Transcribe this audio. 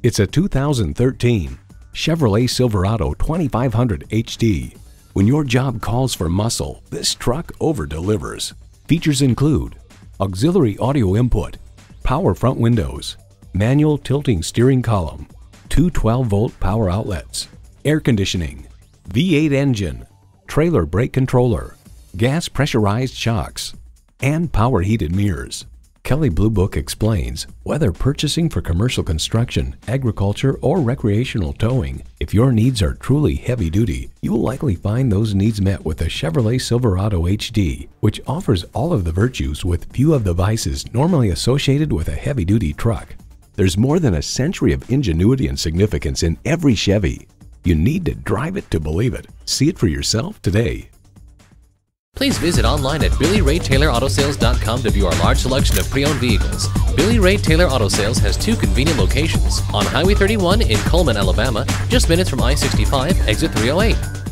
It's a 2013 Chevrolet Silverado 2500 HD. When your job calls for muscle, this truck over-delivers. Features include auxiliary audio input, power front windows, manual tilting steering column, two 12-volt power outlets, air conditioning, V8 engine, trailer brake controller, gas pressurized shocks, and power heated mirrors. Kelly Blue Book explains, whether purchasing for commercial construction, agriculture, or recreational towing, if your needs are truly heavy duty, you will likely find those needs met with the Chevrolet Silverado HD, which offers all of the virtues with few of the vices normally associated with a heavy duty truck. There's more than a century of ingenuity and significance in every Chevy. You need to drive it to believe it. See it for yourself today. Please visit online at BillyRayTaylorAutoSales.com to view our large selection of pre-owned vehicles. Billy Ray Taylor Auto Sales has two convenient locations, on Highway 31 in Cullman, Alabama, just minutes from I-65, exit 308.